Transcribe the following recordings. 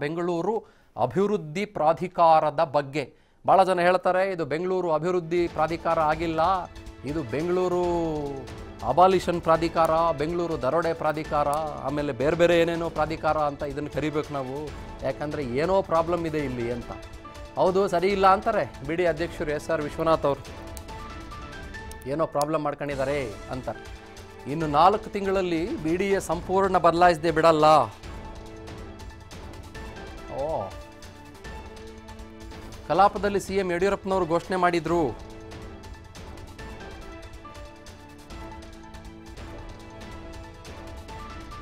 ಬೆಂಗಳೂರು ಅಭಿವೃದ್ಧಿ ಪ್ರಾಧಿಕಾರದ ಬಗ್ಗೆ ಬಹಳ ಜನ ಹೇಳ್ತಾರೆ ಇದು ಬೆಂಗಳೂರು ಅಭಿವೃದ್ಧಿ ಪ್ರಾಧಿಕಾರ ಆಗಿಲ್ಲ ಇದು ಬೆಂಗಳೂರು ಅಬಾಲಿಷನ್ ಪ್ರಾಧಿಕಾರ ಬೆಂಗಳೂರು ದರೋಡೆ ಪ್ರಾಧಿಕಾರ ಆಮೇಲೆ ಬೇರೆ ಬೇರೆ ಏನೇನೋ ಪ್ರಾಧಿಕಾರ ಅಂತ ಇದನ್ನ ಕರಿಬೇಕು ನಾವು ಯಾಕಂದ್ರೆ ಏನೋ ಪ್ರಾಬ್ಲಮ್ ಇದೆ ಇಲ್ಲಿ ಅಂತ ಹೌದು ಸರಿ ಇಲ್ಲ ಅಂತಾರೆ ಬಿಡಿ ಅಧ್ಯಕ್ಷರು ಎಸ್ ಆರ್ ವಿಶ್ವನಾಥ್ ಅವರು ಏನೋ ಪ್ರಾಬ್ಲಮ್ ಮಾಡ್ಕೊಂಡಿದ್ದಾರೆ ಅಂತ ಇನ್ನು 4 ತಿಂಗಳಲ್ಲಿ ಬಿಡಿಎ ಸಂಪೂರ್ಣ ಬದಲಾಯಿಸದೆ ಬಿಡಲ್ಲ ಕಲಾಪದಲ್ಲಿ ಸಿಎಂ ಯಡಿಯೂರಪ್ಪನವರು ಘೋಷಣೆ ಮಾಡಿದ್ರು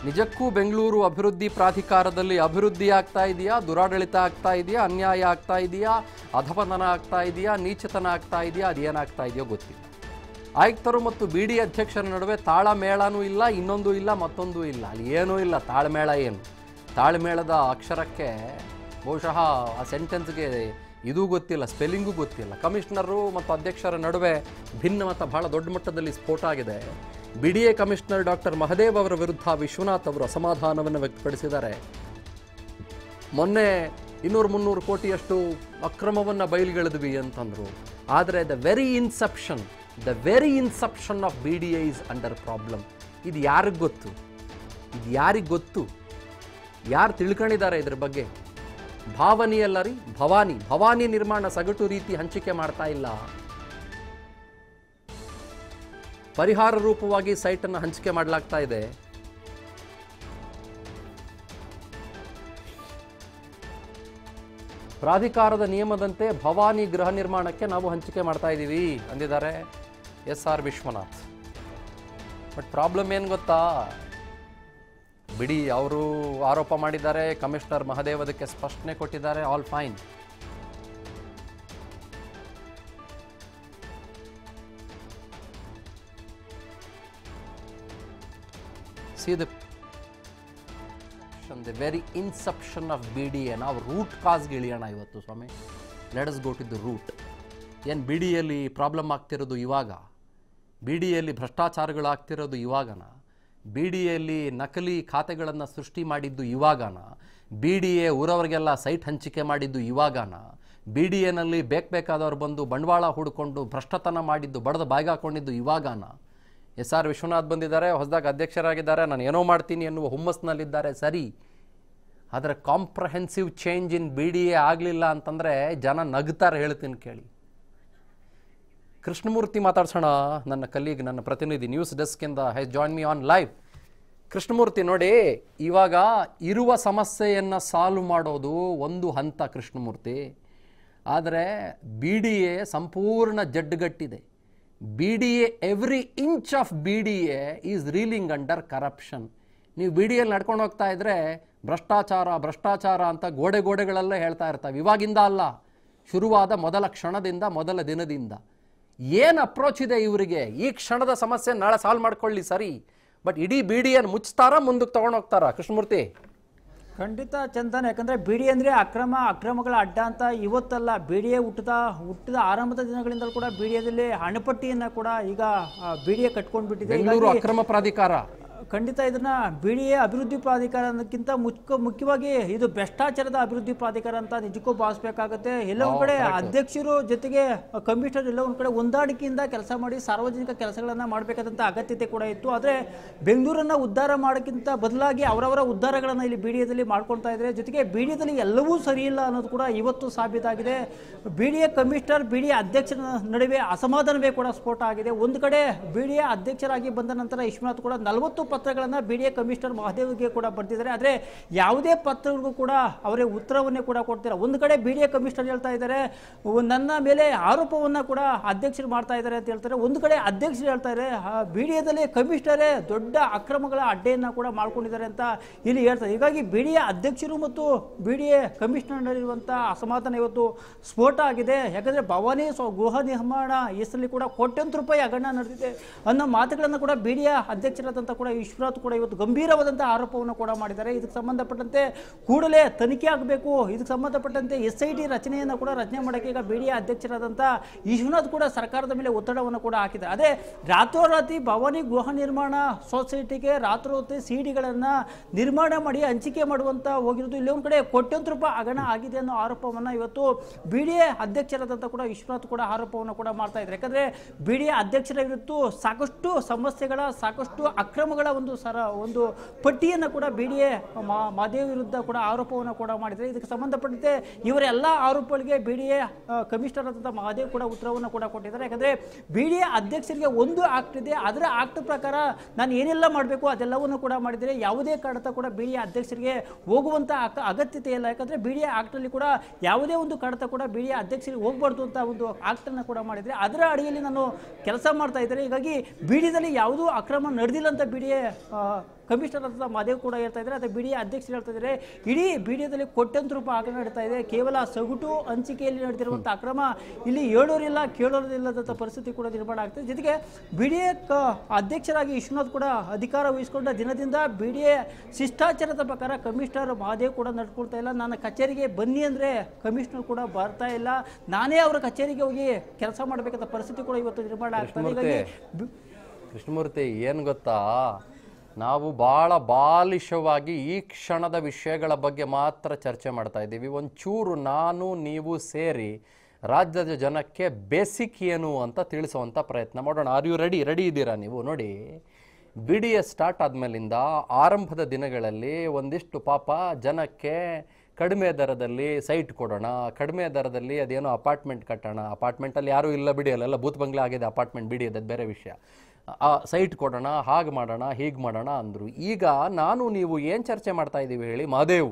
ನಿಜಕ್ಕೂ ಬೆಂಗಳೂರು ಅಭಿವೃದ್ಧಿ ಪ್ರಾಧಿಕಾರದಲ್ಲಿ ಅಭಿವೃದ್ಧಿ ಆಗ್ತಾ ಇದೆಯಾ ದುರಾಡಳಿತ ಆಗ್ತಾ ಇದೆಯಾ ಅನ್ಯಾಯ ಆಗ್ತಾ ಇದೆಯಾ ಅಧಪತನ ಆಗ್ತಾ ಇದೆಯಾ ನೀಚತನ ಆಗ್ತಾ ಇದೆಯಾ ಅದೇನಾಗ್ತಾ ಇದೆಯೋ ಗೊತ್ತಿಲ್ಲ ಆಯುಕ್ತರು ಮತ್ತು ಬಿಡಿ ಅಧ್ಯಕ್ಷರ ನಡುವೆ ತಾಳಮೇಳನೂ ಇಲ್ಲ ಇನ್ನೊಂದು ಇಲ್ಲ ಮತ್ತೊಂದು ಇಲ್ಲ ಅಲ್ಲಿ ಏನೂ ಇಲ್ಲ ತಾಳಮೇಳ ಏನು ತಾಳಮೇಳದ ಅಕ್ಷರಕ್ಕೆ ಬಹುಶಃ ಆ ಸೆಂಟೆನ್ಸ್ಗೆ ಇದೂ ಗೊತ್ತಿಲ್ಲ ಸ್ಪೆಲ್ಲಿಂಗೂ ಗೊತ್ತಿಲ್ಲ ಕಮಿಷನರು ಮತ್ತು ಅಧ್ಯಕ್ಷರ ನಡುವೆ ಭಿನ್ನಮತ ಬಹಳ ದೊಡ್ಡ ಮಟ್ಟದಲ್ಲಿ ಸ್ಫೋಟ ಆಗಿದೆ ಬಿಡಿಎ ಕಮಿಷನರ್ ಡಾಕ್ಟರ್ ಮಹದೇವ್ ಅವರ ವಿರುದ್ಧ ವಿಶ್ವನಾಥ್ ಅವರು ಅಸಮಾಧಾನವನ್ನು ವ್ಯಕ್ತಪಡಿಸಿದ್ದಾರೆ ಮೊನ್ನೆ 200-300 ಕೋಟಿಯಷ್ಟು ಅಕ್ರಮವನ್ನು ಬಯಲಿಗೆಳೆದ್ವಿ ಅಂತಂದರು ಆದರೆ the very inception of BDA is under problem ಇದು ಯಾರಿಗೆ ಗೊತ್ತು ಯಾರು ತಿಳ್ಕೊಂಡಿದ್ದಾರೆ ಇದರ ಬಗ್ಗೆ ಭಾವನೆಯಲ್ಲರಿ ಭವಾನಿ ನಿರ್ಮಾಣ ಸಗಟು ರೀತಿ ಹಂಚಿಕೆ ಮಾಡ್ತಾ ಇಲ್ಲ ಪರಿಹಾರ ರೂಪವಾಗಿ ಸೈಟ್ ಅನ್ನು ಹಂಚಿಕೆ ಮಾಡಲಾಗ್ತಾ ಇದೆ ಪ್ರಾಧಿಕಾರದ ನಿಯಮದಂತೆ ಭವಾನಿ ಗೃಹ ನಿರ್ಮಾಣಕ್ಕೆ ನಾವು ಹಂಚಿಕೆ ಮಾಡ್ತಾ ಇದ್ದೀವಿ ಅಂದಿದ್ದಾರೆ S R Vishwanath but problem ಏನು ಗೊತ್ತಾ ಬಿಡಿ ಅವರು ಆರೋಪ ಮಾಡಿದ್ದಾರೆ ಕಮಿಷನರ್ ಮಹದೇವ್ ಅದಕ್ಕೆ ಸ್ಪಷ್ಟನೆ ಕೊಟ್ಟಿದ್ದಾರೆ all fine see the very inception of BDA ನಾವು ರೂಟ್ ಕಾಸ್ಗೆ ಇಳಿಯೋಣ ಇವತ್ತು ಸ್ವಾಮಿ let us go to the root ಏನು ಬಿಡಿಯಲ್ಲಿ ಪ್ರಾಬ್ಲಮ್ ಆಗ್ತಿರೋದು ಇವಾಗ ಬಿಡಿಯಲ್ಲಿ ಭ್ರಷ್ಟಾಚಾರಗಳಾಗ್ತಿರೋದು ಇವಾಗನ ಬಿಡಿಎಯಲ್ಲಿ ನಕಲಿ ಖಾತೆಗಳನ್ನು ಸೃಷ್ಟಿ ಮಾಡಿದ್ದು ಇವಾಗನ ಬಿಡಿಎ ಊರವರಿಗೆಲ್ಲ ಸೈಟ್ ಹಂಚಿಕೆ ಮಾಡಿದ್ದು ಇವಾಗನ ಬಿಡಿಎನಲ್ಲಿ ಬೇಕಾದವರು ಬಂದು ಬಂಡವಾಳ ಹುಡುಕೊಂಡು ಭ್ರಷ್ಟತನ ಮಾಡಿದ್ದು ಬಡದು ಬಾಯಿಗೆ ಹಾಕೊಂಡಿದ್ದು ಇವಾಗನ ಎಸ್ ಆರ್ ವಿಶ್ವನಾಥ್ ಬಂದಿದ್ದಾರೆ ಹೊಸದಾಗಿ ಅಧ್ಯಕ್ಷರಾಗಿದ್ದಾರೆ ನಾನು ಏನೋ ಮಾಡ್ತೀನಿ ಎನ್ನುವ ಹುಮ್ಮಸ್ನಲ್ಲಿದ್ದಾರೆ ಸರಿ ಆದರೆ ಕಾಂಪ್ರಹೆನ್ಸಿವ್ ಚೇಂಜ್ ಇನ್ BDA ಆಗಲಿಲ್ಲ ಅಂತಂದರೆ ಜನ ನಗ್ತಾರೆ ಹೇಳ್ತೀನಿ ಕೇಳಿ ಕೃಷ್ಣಮೂರ್ತಿ ಮಾತಾಡ್ಸೋಣ ನನ್ನ ಕಲೀಗ್ ನನ್ನ ಪ್ರತಿನಿಧಿ ನ್ಯೂಸ್ ಡೆಸ್ಕಿಂದ has join me on live Krishnamurthy ನೋಡಿ ಇವಾಗ ಇರುವ ಸಮಸ್ಯೆಯನ್ನು ಸಾಲ್ವ್ ಮಾಡೋದು ಒಂದು ಹಂತ ಕೃಷ್ಣಮೂರ್ತಿ ಆದರೆ BDA ಸಂಪೂರ್ಣ ಜಡ್ಡುಗಟ್ಟಿದೆ BDA every inch of BDA is reeling under corruption ನೀವು BDAಯಲ್ಲಿ ನಡ್ಕೊಂಡು ಹೋಗ್ತಾ ಇದ್ದರೆ ಭ್ರಷ್ಟಾಚಾರ ಅಂತ ಗೋಡೆಗಳಲ್ಲೇ ಹೇಳ್ತಾ ಇರ್ತಾವೆ ಇವಾಗಿಂದ ಅಲ್ಲ ಶುರುವಾದ ಮೊದಲ ಕ್ಷಣದಿಂದ ಮೊದಲ ದಿನದಿಂದ ಏನು ಅಪ್ರೋಚ್ ಇದೆ ಇವರಿಗೆ ಈ ಕ್ಷಣದ ಸಮಸ್ಯೆ ನಾಳೆ ಸಾಲ್ವ್ ಮಾಡ್ಕೊಳ್ಳಿ ಸರಿ ಬಟ್ ಇಡೀ BDAನ ಮುಚ್ಚುತ್ತಾರಾ ಮುಂದಕ್ಕೆ ತಗೊಂಡು ಹೋಗ್ತಾರಾ ಕೃಷ್ಣಮೂರ್ತಿ ಖಂಡಿತ ಚಂದನ್ ಯಾಕಂದರೆ BDA ಅಂದರೆ ಅಕ್ರಮಗಳ ಅಡ್ಡ ಅಂತ ಇವತ್ತಲ್ಲ BDA ಹುಟ್ಟಿದ ಆರಂಭದ ದಿನಗಳಿಂದಲೂ ಕೂಡ BDAದಲ್ಲಿ ಹಣಪಟ್ಟಿಯನ್ನು ಕೂಡ ಈಗ BDA ಕಟ್ಕೊಂಡು ಬಿಟ್ಟಿದೆ ಬೆಂಗಳೂರು ಅಕ್ರಮ ಪ್ರಾಧಿಕಾರ ಖಂಡಿತ ಇದನ್ನು BDA ಅಭಿವೃದ್ಧಿ ಪ್ರಾಧಿಕಾರ ಅನ್ನೋಕ್ಕಿಂತ ಮುಖ್ಯವಾಗಿ ಇದು ಭ್ರಷ್ಟಾಚಾರದ ಅಭಿವೃದ್ಧಿ ಪ್ರಾಧಿಕಾರ ಅಂತ ನಿಜಕ್ಕೂ ಭಾವಿಸಬೇಕಾಗುತ್ತೆ ಎಲ್ಲೊಂದು ಕಡೆ ಅಧ್ಯಕ್ಷರು ಜೊತೆಗೆ ಕಮಿಷನರ್ ಎಲ್ಲ ಒಂದು ಕಡೆ ಹೊಂದಾಣಿಕೆಯಿಂದ ಕೆಲಸ ಮಾಡಿ ಸಾರ್ವಜನಿಕ ಕೆಲಸಗಳನ್ನು ಮಾಡಬೇಕಾದಂಥ ಅಗತ್ಯತೆ ಕೂಡ ಇತ್ತು ಆದರೆ ಬೆಂಗಳೂರನ್ನು ಉದ್ಧಾರ ಮಾಡೋಕ್ಕಿಂತ ಬದಲಾಗಿ ಅವರವರ ಉದ್ಧಾರಗಳನ್ನು ಇಲ್ಲಿ BDAದಲ್ಲಿ ಮಾಡ್ಕೊಳ್ತಾ ಇದ್ದಾರೆ ಜೊತೆಗೆ BDAದಲ್ಲಿ ಎಲ್ಲವೂ ಸರಿ ಇಲ್ಲ ಅನ್ನೋದು ಕೂಡ ಇವತ್ತು ಸಾಬೀತಾಗಿದೆ BDA ಕಮಿಷನರ್ BDA ಅಧ್ಯಕ್ಷರ ನಡುವೆ ಅಸಮಾಧಾನವೇ ಕೂಡ ಸ್ಫೋಟ ಆಗಿದೆ ಒಂದು ಕಡೆ BDA ಅಧ್ಯಕ್ಷರಾಗಿ ಬಂದ ನಂತರ ವಿಶ್ವನಾಥ್ ಕೂಡ 40 ಪತ್ರಗಳನ್ನು BDA ಕಮಿಷನರ್ ಮಹದೇವ್ಗೆ ಕೂಡ ಬರ್ತಿದ್ದಾರೆ ಆದರೆ ಯಾವುದೇ ಪತ್ರಗಳಿಗೂ ಕೂಡ ಅವರೇ ಉತ್ತರವನ್ನೇ ಕೂಡ ಕೊಡ್ತಿದ್ದಾರೆ ಒಂದು ಕಡೆ BDA ಕಮಿಷನರ್ ಹೇಳ್ತಾ ಇದ್ದಾರೆ ನನ್ನ ಮೇಲೆ ಆರೋಪವನ್ನು ಕೂಡ ಅಧ್ಯಕ್ಷರು ಮಾಡ್ತಾ ಇದ್ದಾರೆ ಅಂತ ಹೇಳ್ತಾರೆ ಒಂದು ಕಡೆ ಅಧ್ಯಕ್ಷರು ಹೇಳ್ತಾ ಇದ್ದಾರೆ BDAದಲ್ಲಿ ಕಮಿಷನರೇ ದೊಡ್ಡ ಅಕ್ರಮಗಳ ಅಡ್ಡೆಯನ್ನು ಕೂಡ ಮಾಡ್ಕೊಂಡಿದ್ದಾರೆ ಅಂತ ಇಲ್ಲಿ ಹೇಳ್ತಾರೆ ಹೀಗಾಗಿ BDA ಅಧ್ಯಕ್ಷರು ಮತ್ತು BDA ಕಮಿಷನರ್ ಇರುವಂಥ ಅಸಮಾಧಾನ ಇವತ್ತು ಸ್ಫೋಟ ಆಗಿದೆ ಯಾಕಂದರೆ ಭವಾನಿ ಗೃಹ ನಿರ್ಮಾಣ ಹೆಸರಲ್ಲಿ ಕೂಡ ಕೋಟ್ಯಂತರ ರೂಪಾಯಿ ಹಗರಣ ನಡೆದಿದೆ ಅನ್ನೋ ಮಾತುಗಳನ್ನು ಕೂಡ BDA ಅಧ್ಯಕ್ಷರಾದಂಥ ಕೂಡ ವಿಶ್ವನಾಥ್ ಕೂಡ ಇವತ್ತು ಗಂಭೀರವಾದಂತ ಆರೋಪವನ್ನು ಕೂಡ ಮಾಡಿದ್ದಾರೆ. ಇದಕ್ಕೆ ಸಂಬಂಧಪಟ್ಟಂತೆ ಕೂಡಲೇ ತನಿಖೆ ಆಗಬೇಕು. ಇದಕ್ಕೆ ಸಂಬಂಧಪಟ್ಟಂತೆ SIT ರಚನೆಯನ್ನು ಕೂಡ ರಚನೆ ಮಾಡಕ್ಕೆ ಈಗ BDA ಅಧ್ಯಕ್ಷರಾದಂತ ವಿಶ್ವನಾಥ್ ಕೂಡ ಸರ್ಕಾರದ ಮೇಲೆ ಒತ್ತಡವನ್ನು ಕೂಡ ಹಾಕಿದ್ದಾರೆ. ಅದೇ ರಾತ್ರೋರಾತ್ರಿ ಭವನಿ ಗೃಹ ನಿರ್ಮಾಣ ಸೊಸೈಟಿಗೆ ರಾತ್ರೋರಾತ್ರಿ ಸಿಡಿಗಳನ್ನು ನಿರ್ಮಾಣ ಮಾಡಿ ಹಂಚಿಕೆ ಮಾಡುವಂತ ಹೋಗಿರೋದು ಇಲ್ಲಿ ಒಂದು ಕಡೆ ಕೋಟ್ಯಂತರ ರೂಪಾಯಿ ಹಗರಣ ಆಗಿದೆ ಅನ್ನೋ ಆರೋಪವನ್ನು ಇವತ್ತು BDA ಅಧ್ಯಕ್ಷರಾದಂತ ಕೂಡ ವಿಶ್ವನಾಥ್ ಕೂಡ ಆರೋಪವನ್ನು ಕೂಡ ಮಾಡ್ತಾ ಇದ್ದಾರೆ. ಯಾಕಂದ್ರೆ BDA ಅಧ್ಯಕ್ಷರಾಗಿರುತ್ತು ಸಾಕಷ್ಟು ಸಮಸ್ಯೆಗಳ ಸಾಕಷ್ಟು ಅಕ್ರಮಗಳ ಒಂದು ಪಟ್ಟಿಯನ್ನು ಕೂಡ BDA ಮಹದೇವ್ ವಿರುದ್ಧ ಕೂಡ ಆರೋಪವನ್ನು ಕೂಡ ಮಾಡಿದ್ದಾರೆ. ಇದಕ್ಕೆ ಸಂಬಂಧಪಟ್ಟಂತೆ ಇವರೆಲ್ಲ ಆರೋಪಗಳಿಗೆ BDA ಕಮಿಷನರ್ ಆದಂತ ಮಹದೇವ್ ಕೂಡ ಉತ್ತರವನ್ನು ಕೂಡ ಕೊಟ್ಟಿದ್ದಾರೆ. ಯಾಕಂದ್ರೆ BDA ಅಧ್ಯಕ್ಷರಿಗೆ ಒಂದು ಆಕ್ಟ್ ಇದೆ, ಅದರ ಆಕ್ಟ್ ಪ್ರಕಾರ ನಾನು ಏನೆಲ್ಲ ಮಾಡಬೇಕು ಅದೆಲ್ಲವನ್ನು ಕೂಡ ಮಾಡಿದರೆ ಯಾವುದೇ ಕಡತ ಕೂಡ BDA ಅಧ್ಯಕ್ಷರಿಗೆ ಹೋಗುವಂತ ಅಗತ್ಯತೆ ಇಲ್ಲ. ಯಾಕಂದ್ರೆ BDA ಆಕ್ಟ್ ಅಲ್ಲಿ ಕೂಡ ಯಾವುದೇ ಒಂದು ಕಡತ ಕೂಡ BDA ಅಧ್ಯಕ್ಷರಿಗೆ ಹೋಗಬಾರ್ದು ಅಂತ ಒಂದು ಆಕ್ಟ್ ಅನ್ನು ಕೂಡ ಮಾಡಿದರೆ ಅದರ ಅಡಿಯಲ್ಲಿ ನಾನು ಕೆಲಸ ಮಾಡ್ತಾ ಇದ್ದಾರೆ. ಹೀಗಾಗಿ BDAದಲ್ಲಿ ಯಾವುದೂ ಅಕ್ರಮ ನಡೆದಿಲ್ಲ ಅಂತ BDA ಕಮಿಷನರ್ ಅಂತ ಮಹದೇವ್ ಕೂಡ ಹೇಳ್ತಾ ಇದ್ದಾರೆ. ಅದೇ BDA ಅಧ್ಯಕ್ಷರು ಹೇಳ್ತಾ ಇದ್ದಾರೆ ಇಡೀ BDAದಲ್ಲಿ ಕೋಟ್ಯಂತರ ರೂಪಾಯಿ ಅಕ್ರಮ ನಡೀತಾ ಇದೆ, ಕೇವಲ ಸಗುಟು ಹಂಚಿಕೆಯಲ್ಲಿ ನಡೆದಿರುವಂಥ ಅಕ್ರಮ ಇಲ್ಲಿ ಹೇಳೋರಿಲ್ಲ ಕೇಳೋರಿಲ್ಲದಂಥ ಪರಿಸ್ಥಿತಿ ಕೂಡ ನಿರ್ಮಾಣ ಆಗ್ತದೆ. ಜೊತೆಗೆ BDA ಅಧ್ಯಕ್ಷರಾಗಿ ವಿಶ್ವನಾಥ್ ಕೂಡ ಅಧಿಕಾರ ವಹಿಸಿಕೊಂಡ ದಿನದಿಂದ BDA ಶಿಷ್ಟಾಚಾರದ ಪ್ರಕಾರ ಕಮಿಷನರ್ ಮಹದೇವ್ ಕೂಡ ನಡ್ಕೊಳ್ತಾ ಇಲ್ಲ, ನನ್ನ ಕಚೇರಿಗೆ ಬನ್ನಿ ಅಂದರೆ ಕಮಿಷನರ್ ಕೂಡ ಬರ್ತಾ ಇಲ್ಲ, ನಾನೇ ಅವರ ಕಚೇರಿಗೆ ಹೋಗಿ ಕೆಲಸ ಮಾಡಬೇಕಂತ ಪರಿಸ್ಥಿತಿ ಕೂಡ ಇವತ್ತು ನಿರ್ಮಾಣ ಆಗ್ತದೆ. ಹೀಗಾಗಿ ಕೃಷ್ಣಮೂರ್ತಿ ಏನು ಗೊತ್ತಾ, ನಾವು ಭಾಳ ಬಾಲಿಶವಾಗಿ ಈ ಕ್ಷಣದ ವಿಷಯಗಳ ಬಗ್ಗೆ ಮಾತ್ರ ಚರ್ಚೆ ಮಾಡ್ತಾ ಇದ್ದೀವಿ. ಒಂಚೂರು ನಾನು ನೀವು ಸೇರಿ ರಾಜ್ಯದ ಜನಕ್ಕೆ ಬೇಸಿಕ್ ಏನು ಅಂತ ತಿಳಿಸುವಂಥ ಪ್ರಯತ್ನ ಮಾಡೋಣ. Are you ready? ರೆಡಿ ಇದ್ದೀರಾ ನೀವು? ನೋಡಿ, BDA ಸ್ಟಾರ್ಟ್ ಆದಮೇಲಿಂದ ಆರಂಭದ ದಿನಗಳಲ್ಲಿ ಒಂದಿಷ್ಟು ಪಾಪ ಜನಕ್ಕೆ ಕಡಿಮೆ ದರದಲ್ಲಿ ಸೈಟ್ ಕೊಡೋಣ, ಕಡಿಮೆ ದರದಲ್ಲಿ ಅದೇನೋ ಅಪಾರ್ಟ್ಮೆಂಟ್ ಕಟ್ಟೋಣ, ಅಪಾರ್ಟ್ಮೆಂಟಲ್ಲಿ ಯಾರೂ ಇಲ್ಲ BDA ಅಲ್ಲೆಲ್ಲ ಭೂತ್ ಬಂಗ್ಲೆ ಆಗಿದೆ ಅಪಾರ್ಟ್ಮೆಂಟ್ BDA ಅದು ಬೇರೆ ವಿಷಯ, ಆ ಸೈಟ್ ಕೊಡೋಣ, ಹಾಗೆ ಮಾಡೋಣ ಹೀಗೆ ಮಾಡೋಣ ಅಂದರು. ಈಗ ನಾನು ನೀವು ಏನು ಚರ್ಚೆ ಮಾಡ್ತಾಯಿದ್ದೀವಿ ಹೇಳಿ? ಮಹದೇವ್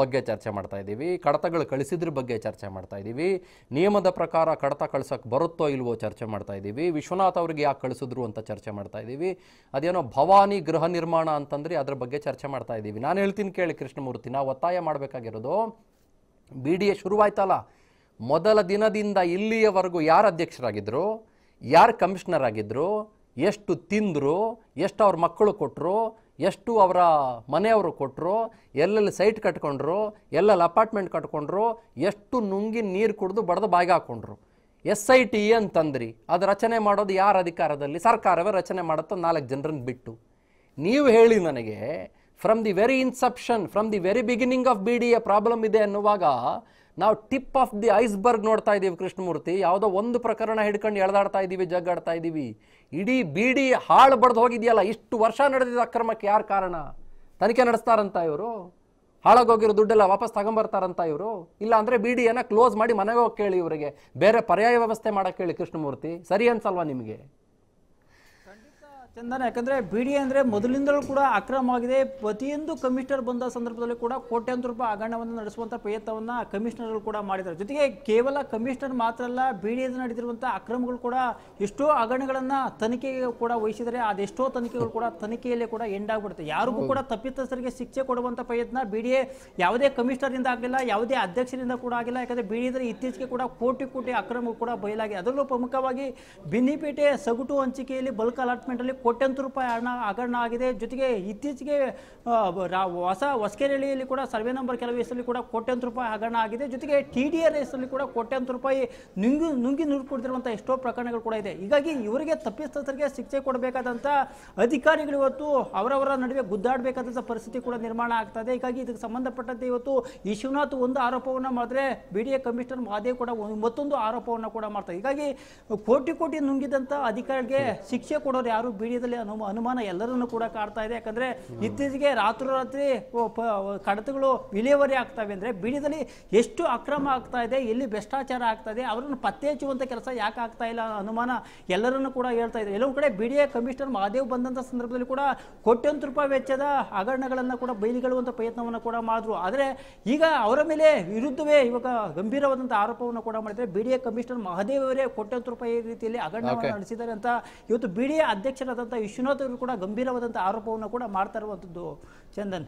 ಬಗ್ಗೆ ಚರ್ಚೆ ಮಾಡ್ತಾಯಿದ್ದೀವಿ, ಕಡತಗಳು ಕಳಿಸಿದ್ರ ಬಗ್ಗೆ ಚರ್ಚೆ ಮಾಡ್ತಾಯಿದ್ದೀವಿ, ನಿಯಮದ ಪ್ರಕಾರ ಕಡತ ಕಳ್ಸೋಕ್ಕೆ ಬರುತ್ತೋ ಇಲ್ವೋ ಚರ್ಚೆ ಮಾಡ್ತಾಯಿದ್ದೀವಿ, ವಿಶ್ವನಾಥ್ ಅವ್ರಿಗೆ ಯಾಕೆ ಕಳಿಸಿದ್ರು ಅಂತ ಚರ್ಚೆ ಮಾಡ್ತಾಯಿದ್ದೀವಿ, ಅದೇನೋ ಭವಾನಿ ಗೃಹ ನಿರ್ಮಾಣ ಅಂತಂದರೆ ಅದ್ರ ಬಗ್ಗೆ ಚರ್ಚೆ ಮಾಡ್ತಾಯಿದ್ದೀವಿ. ನಾನು ಹೇಳ್ತೀನಿ ಕೇಳಿ ಕೃಷ್ಣಮೂರ್ತಿ, ನಾವು ಒತ್ತಾಯ ಮಾಡಬೇಕಾಗಿರೋದು BDA ಶುರುವಾಯ್ತಲ್ಲ ಮೊದಲ ದಿನದಿಂದ ಇಲ್ಲಿಯವರೆಗೂ ಯಾರು ಅಧ್ಯಕ್ಷರಾಗಿದ್ದರು, ಯಾರು ಕಮಿಷನರ್ ಆಗಿದ್ದರು, ಎಷ್ಟು ತಿಂದರು, ಎಷ್ಟು ಅವ್ರ ಮಕ್ಕಳು ಕೊಟ್ಟರು, ಎಷ್ಟು ಅವರ ಮನೆಯವರು ಕೊಟ್ಟರು, ಎಲ್ಲೆಲ್ಲಿ ಸೈಟ್ ಕಟ್ಕೊಂಡ್ರು, ಎಲ್ಲೆಲ್ಲಿ ಅಪಾರ್ಟ್ಮೆಂಟ್ ಕಟ್ಕೊಂಡ್ರು, ಎಷ್ಟು ನುಂಗಿ ನೀರು ಕುಡಿದು ಬಡ್ದು ಬಾಯಿಗೆ ಹಾಕ್ಕೊಂಡ್ರು. SIT ಅಂತಂದ್ರಿ, ಅದು ರಚನೆ ಮಾಡೋದು ಯಾರ ಅಧಿಕಾರದಲ್ಲಿ? ಸರ್ಕಾರವೇ ರಚನೆ ಮಾಡುತ್ತೋ ನಾಲ್ಕು ಜನರನ್ನು ಬಿಟ್ಟು. ನೀವು ಹೇಳಿ ನನಗೆ, from the very inception, from the very beginning of BDA problem ಇದೆ ಅನ್ನುವಾಗ ನಾವು ಟಿಪ್ ಆಫ್ ದಿ ಐಸ್ಬರ್ಗ್ ನೋಡ್ತಾ ಇದ್ದೀವಿ ಕೃಷ್ಣಮೂರ್ತಿ. ಯಾವುದೋ ಒಂದು ಪ್ರಕರಣ ಹಿಡ್ಕೊಂಡು ಎಳೆದಾಡ್ತಾ ಇದ್ದೀವಿ, ಜಗ್ಗಾಡ್ತಾ ಇದ್ದೀವಿ. ಇಡೀ BDA ಹಾಳು ಬಡ್ದು ಹೋಗಿದೆಯಲ್ಲ, ಇಷ್ಟು ವರ್ಷ ನಡೆದಿದ್ದ ಅಕ್ರಮಕ್ಕೆ ಯಾರು ಕಾರಣ? ತನಿಖೆ ನಡೆಸ್ತಾರಂತ ಇವರು, ಹಾಳಾಗೋಗಿರೋ ದುಡ್ಡೆಲ್ಲ ವಾಪಸ್ ತಗೊಂಬರ್ತಾರಂತ ಇವರು, ಇಲ್ಲಾಂದರೆ BDAನ ಕ್ಲೋಸ್ ಮಾಡಿ ಮನೆಗೆ ಹೋಗಿ ಕೇಳಿ, ಇವರಿಗೆ ಬೇರೆ ಪರ್ಯಾಯ ವ್ಯವಸ್ಥೆ ಮಾಡೋಕ್ಕೆ ಹೇಳಿ. ಕೃಷ್ಣಮೂರ್ತಿ, ಸರಿ ಅನ್ಸಲ್ವಾ ನಿಮಗೆ? ಚಂದನ, ಯಾಕಂದರೆ BDA ಅಂದರೆ ಮೊದಲಿಂದಲೂ ಕೂಡ ಅಕ್ರಮವಾಗಿದೆ. ಪ್ರತಿಯೊಂದು ಕಮಿಷನರ್ ಬಂದ ಸಂದರ್ಭದಲ್ಲಿ ಕೂಡ ಕೋಟ್ಯಾಂತರ ರೂಪಾಯಿ ಹಗರಣವನ್ನು ನಡೆಸುವಂಥ ಪ್ರಯತ್ನವನ್ನು ಕಮಿಷನರ್ಗಳು ಕೂಡ ಮಾಡಿದ್ದಾರೆ. ಜೊತೆಗೆ ಕೇವಲ ಕಮಿಷನರ್ ಮಾತ್ರ ಅಲ್ಲ, BDAದ ನಡೆದಿರುವಂಥ ಅಕ್ರಮಗಳು ಕೂಡ ಎಷ್ಟೋ ಹಗರಣಗಳನ್ನು ತನಿಖೆಗೆ ಕೂಡ ವಹಿಸಿದರೆ ಅದೆಷ್ಟೋ ತನಿಖೆಗಳು ಕೂಡ ತನಿಖೆಯಲ್ಲೇ ಕೂಡ ಎಂಡಾಗ್ಬಿಡುತ್ತೆ. ಯಾರಿಗೂ ಕೂಡ ತಪ್ಪಿತಸ್ಥರಿಗೆ ಶಿಕ್ಷೆ ಕೊಡುವಂಥ ಪ್ರಯತ್ನ BDA ಯಾವುದೇ ಕಮಿಷನರ್ನಿಂದ ಆಗಲಿಲ್ಲ, ಯಾವುದೇ ಅಧ್ಯಕ್ಷರಿಂದ ಕೂಡ ಆಗಿಲ್ಲ. ಯಾಕಂದರೆ BDAದಲ್ಲಿ ಇತ್ತೀಚೆಗೆ ಕೂಡ ಕೋಟಿ ಕೋಟಿ ಅಕ್ರಮಗಳು ಕೂಡ ಬಯಲಾಗಿದೆ. ಅದರಲ್ಲೂ ಪ್ರಮುಖವಾಗಿ ಬೆನ್ನಿಪೇಟೆ ಸಗುಟು ಹಂಚಿಕೆಯಲ್ಲಿ ಬಲ್ಕ್ ಅಲಾಟ್ಮೆಂಟಲ್ಲಿ ಕೋಟ್ಯಂತರ ರೂಪಾಯಿ ಹಗರಣ ಆಗಿದೆ. ಜೊತೆಗೆ ಇತ್ತೀಚೆಗೆ ಹೊಸಕೆರೆಹಳ್ಳಿಯಲ್ಲಿ ಕೂಡ ಸರ್ವೆ ನಂಬರ್ ಕೆಲವು ಹೆಸರಲ್ಲಿ ಕೂಡ ಕೋಟ್ಯಂತರ ರೂಪಾಯಿ ಹಗರಣ ಆಗಿದೆ. ಜೊತೆಗೆ TDR ಹೆಸರಲ್ಲಿ ಕೂಡ ಕೋಟ್ಯಂತರ ರೂಪಾಯಿ ನುಂಗಿ ನೂರು ಕೊಡ್ತಿರುವಂಥ ಎಷ್ಟೋ ಪ್ರಕರಣಗಳು ಕೂಡ ಇದೆ. ಹೀಗಾಗಿ ಇವರಿಗೆ ತಪ್ಪಿತಸ್ಥರಿಗೆ ಶಿಕ್ಷೆ ಕೊಡಬೇಕಾದಂಥ ಅಧಿಕಾರಿಗಳು ಇವತ್ತು ಅವರವರ ನಡುವೆ ಗುದ್ದಾಡಬೇಕಾದಂಥ ಪರಿಸ್ಥಿತಿ ಕೂಡ ನಿರ್ಮಾಣ ಆಗ್ತದೆ. ಹೀಗಾಗಿ ಇದಕ್ಕೆ ಸಂಬಂಧಪಟ್ಟಂತೆ ಇವತ್ತು ವಿಶ್ವನಾಥ್ ಒಂದು ಆರೋಪವನ್ನು ಮಾಡಿದ್ರೆ BDA ಕಮಿಷನರ್ ಮಹದೇವ್ ಕೂಡ ಮತ್ತೊಂದು ಆರೋಪವನ್ನು ಕೂಡ ಮಾಡ್ತಾರೆ. ಹೀಗಾಗಿ ಕೋಟಿ ಕೋಟಿ ನುಂಗಿದಂಥ ಅಧಿಕಾರಿಗೆ ಶಿಕ್ಷೆ ಕೊಡೋರು ಯಾರು? BDAದಲ್ಲಿ ಅನುಮಾನ ಎಲ್ಲರನ್ನೂ ಕೂಡ ಕಾಡ್ತಾ ಇದೆ. ಯಾಕಂದ್ರೆ ಇತ್ತೀಚೆಗೆ ರಾತ್ರೋರಾತ್ರಿ ಕಡತಗಳು ವಿಲೇವಾರಿ ಆಗ್ತವೆ ಅಂದ್ರೆ BDAದಲ್ಲಿ ಎಷ್ಟು ಅಕ್ರಮ ಆಗ್ತಾ ಇದೆ, ಎಲ್ಲಿ ಭ್ರಷ್ಟಾಚಾರ ಆಗ್ತಾ ಇದೆ, ಅವರನ್ನು ಪತ್ತೆ ಹಚ್ಚುವಂತ ಕೆಲಸ ಯಾಕೆ ಆಗ್ತಾ ಇಲ್ಲ ಅನುಮಾನ ಎಲ್ಲರನ್ನು ಕೂಡ ಹೇಳ್ತಾ ಇದೆ. ಎಲ್ಲವೂ ಕಡೆ BDA ಕಮಿಷನರ್ ಮಹದೇವ್ ಬಂದಂತ ಸಂದರ್ಭದಲ್ಲಿ ಕೂಡ ಕೋಟ್ಯಂತರ ರೂಪಾಯಿ ವೆಚ್ಚದ ಹಗರಣಗಳನ್ನ ಕೂಡ ಬಯಲಿಗೆಳುವಂತ ಪ್ರಯತ್ನವನ್ನು ಕೂಡ ಮಾಡಿದ್ರು. ಆದ್ರೆ ಈಗ ಅವರ ಮೇಲೆ ವಿರುದ್ಧವೇ ಇವಾಗ ಗಂಭೀರವಾದಂತಹ ಆರೋಪವನ್ನು ಕೂಡ ಮಾಡಿದ್ರೆ BDA ಕಮಿಷನರ್ ಮಹದೇವ್ ಅವರೇ ಕೋಟ್ಯಂತರ ರೂಪಾಯಿ ರೀತಿಯಲ್ಲಿ ಹಗರಣವನ್ನು ನಡೆಸಿದ್ದಾರೆ ಅಂತ ಇವತ್ತು BDA ಅಧ್ಯಕ್ಷ ವಿಶ್ವನಾಥ್ ಅವರು ಕೂಡ ಗಂಭೀರವಾದಂಥ ಆರೋಪವನ್ನು ಕೂಡ ಮಾಡ್ತಾ ಇರುವಂಥದ್ದು. Chandan,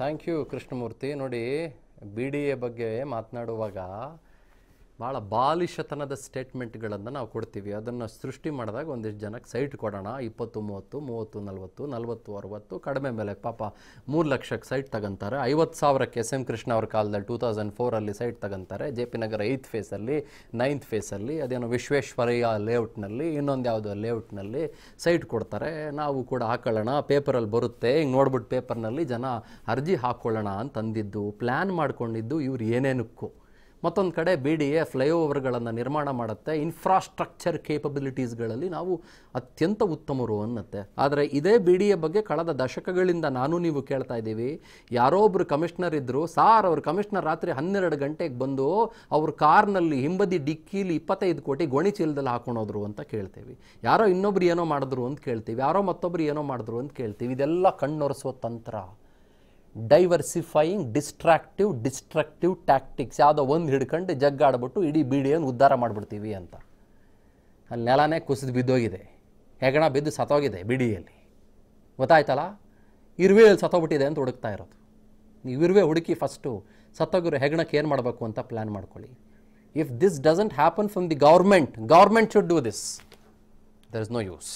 thank you Krishnamurthy. ನೋಡಿ, BDA ಬಗ್ಗೆ ಮಾತನಾಡುವಾಗ ಭಾಳ ಬಾಲಿಶತನದ ಸ್ಟೇಟ್ಮೆಂಟ್ಗಳನ್ನು ನಾವು ಕೊಡ್ತೀವಿ. ಅದನ್ನು ಸೃಷ್ಟಿ ಮಾಡಿದಾಗ ಒಂದಿಷ್ಟು ಜನಕ್ಕೆ ಸೈಟ್ ಕೊಡೋಣ, 20-30, 30-40, 40-60 ಕಡಿಮೆ ಮೇಲೆ ಪಾಪ 3 ಲಕ್ಷಕ್ಕೆ ಸೈಟ್ ತಗೊಂತಾರೆ. 50,000ಕ್ಕೆ ಎಸ್ ಎಂ ಕೃಷ್ಣ ಅವ್ರ ಕಾಲದಲ್ಲಿ 2004ಅಲ್ಲಿ ಸೈಟ್ ತಗೊಂತಾರೆ. ಜೆ ಪಿ ನಗರ 8th ಫೇಸಲ್ಲಿ, 9th ಫೇಸಲ್ಲಿ, ಅದೇನೋ ವಿಶ್ವೇಶ್ವರಯ್ಯ ಲೇಔಟ್ನಲ್ಲಿ, ಇನ್ನೊಂದು ಯಾವುದೋ ಲೇಔಟ್ನಲ್ಲಿ ಸೈಟ್ ಕೊಡ್ತಾರೆ. ನಾವು ಕೂಡ ಹಾಕೊಳ್ಳೋಣ, ಪೇಪರಲ್ಲಿ ಬರುತ್ತೆ, ಹಿಂಗೆ ನೋಡ್ಬಿಟ್ಟು ಪೇಪರ್ನಲ್ಲಿ ಜನ ಅರ್ಜಿ ಹಾಕ್ಕೊಳ್ಳೋಣ ಅಂತಂದಿದ್ದು, ಪ್ಲ್ಯಾನ್ ಮಾಡ್ಕೊಂಡಿದ್ದು ಇವ್ರು ಏನೇನಕ್ಕೂ. ಮತ್ತೊಂದು ಕಡೆ BDA ಫ್ಲೈಓವರ್ಗಳನ್ನು ನಿರ್ಮಾಣ ಮಾಡುತ್ತೆ, ಇನ್ಫ್ರಾಸ್ಟ್ರಕ್ಚರ್ ಕೇಪಬಿಲಿಟೀಸ್ಗಳಲ್ಲಿ ನಾವು ಅತ್ಯಂತ ಉತ್ತಮರು ಅನ್ನತ್ತೆ. ಆದರೆ ಇದೇ BDA ಬಗ್ಗೆ ಕಳೆದ ದಶಕಗಳಿಂದ ನಾನು ನೀವು ಕೇಳ್ತಾ ಇದ್ದೀವಿ. ಯಾರೋ ಒಬ್ಬರು ಕಮಿಷ್ನರ್ ಇದ್ದರು, ಸಾರ್ ಅವರು ಕಮಿಷ್ನರ್ ರಾತ್ರಿ 12 ಗಂಟೆಗೆ ಬಂದು ಅವ್ರ ಕಾರ್ನಲ್ಲಿ ಹಿಂಬದಿ ಡಿಕ್ಕೀಲಿ 25 ಕೋಟಿ ಗೋಣಿ ಚೀಲದಲ್ಲಿ ಹಾಕೊಂಡೋದ್ರು ಅಂತ ಕೇಳ್ತೀವಿ. ಯಾರೋ ಇನ್ನೊಬ್ರು ಏನೋ ಮಾಡಿದ್ರು ಅಂತ ಕೇಳ್ತೀವಿ, ಯಾರೋ ಮತ್ತೊಬ್ರು ಏನೋ ಮಾಡಿದ್ರು ಅಂತ ಕೇಳ್ತೀವಿ. ಇದೆಲ್ಲ ಕಣ್ಣೊರೆಸುವ ತಂತ್ರ, ಡೈವರ್ಸಿಫೈಯಿಂಗ್ ಡಿಸ್ಟ್ರಾಕ್ಟಿವ್ ಡಿಸ್ಟ್ರಕ್ಟಿವ್ ಟ್ಯಾಕ್ಟಿಕ್ಸ್. ಯಾವುದೋ ಒಂದು ಹಿಡ್ಕೊಂಡು ಜಗ್ಗಾಡ್ಬಿಟ್ಟು ಇಡೀ BDAನ ಉದ್ಧಾರ ಮಾಡಿಬಿಡ್ತೀವಿ ಅಂತ. ಅಲ್ಲಿ ನೆಲನೇ ಕುಸಿದು ಬಿದ್ದೋಗಿದೆ, ಹೆಗಣ ಬಿದ್ದು ಸತ್ತೋಗಿದೆ BDAಯಲ್ಲಿ, ಗೊತ್ತಾಯ್ತಲ್ಲ. ಇರುವೆಯಲ್ಲಿ ಸತ್ತೋಗ್ಬಿಟ್ಟಿದೆ ಅಂತ ಹುಡುಕ್ತಾ ಇರೋದು ನೀವು. ಇರುವೆ ಹುಡುಕಿ ಫಸ್ಟು, ಸತ್ತೋಗಿರೋ ಹೆಗಣಕ್ಕೆ ಏನು ಮಾಡಬೇಕು ಅಂತ ಪ್ಲ್ಯಾನ್ ಮಾಡ್ಕೊಳ್ಳಿ. If this doesn't happen from the government, government should do this. There is no use.